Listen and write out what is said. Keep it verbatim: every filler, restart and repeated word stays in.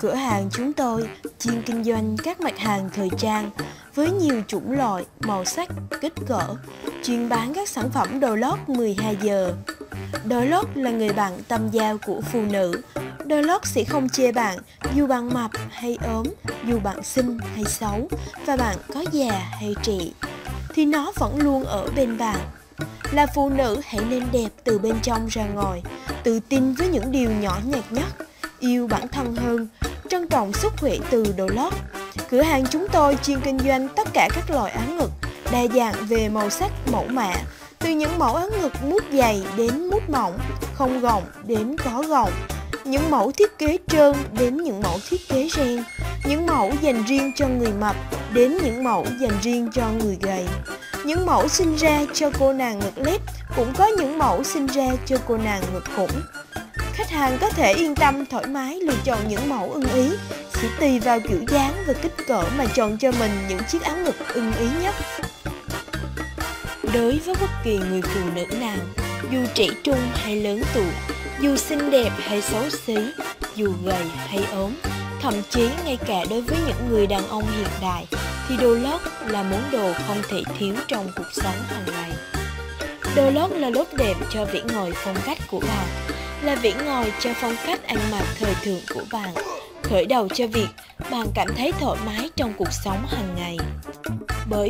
Cửa hàng chúng tôi chuyên kinh doanh các mặt hàng thời trang với nhiều chủng loại, màu sắc, kích cỡ, chuyên bán các sản phẩm đồ lót mười hai giờ. Đồ lót là người bạn tâm giao của phụ nữ. Đồ lót sẽ không chê bạn, dù bạn mập hay ốm, dù bạn xinh hay xấu, và bạn có già hay trẻ, thì nó vẫn luôn ở bên bạn. Là phụ nữ hãy nên đẹp từ bên trong ra ngoài, tự tin với những điều nhỏ nhặt nhất, yêu bản thân hơn, trân trọng sức khỏe từ đồ lót. Cửa hàng chúng tôi chuyên kinh doanh tất cả các loại áo ngực, đa dạng về màu sắc, mẫu mã, từ những mẫu áo ngực mút dày đến mút mỏng, không gọng đến có gọng, những mẫu thiết kế trơn đến những mẫu thiết kế ren, những mẫu dành riêng cho người mập đến những mẫu dành riêng cho người gầy. Những mẫu sinh ra cho cô nàng ngực lép cũng có những mẫu sinh ra cho cô nàng ngực khủng. Khách hàng có thể yên tâm thoải mái lựa chọn những mẫu ưng ý, chỉ tùy vào kiểu dáng và kích cỡ mà chọn cho mình những chiếc áo ngực ưng ý nhất. Đối với bất kỳ người phụ nữ nào, dù trẻ trung hay lớn tuổi, dù xinh đẹp hay xấu xí, dù gầy hay ốm, thậm chí ngay cả đối với những người đàn ông hiện đại, thì đồ lót là món đồ không thể thiếu trong cuộc sống hàng ngày. Đồ lót là lốp đẹp cho vẻ ngoài phong cách của bạn, là vẻ ngoài cho phong cách ăn mặc thời thượng của bạn, khởi đầu cho việc bạn cảm thấy thoải mái trong cuộc sống hàng ngày. Bởi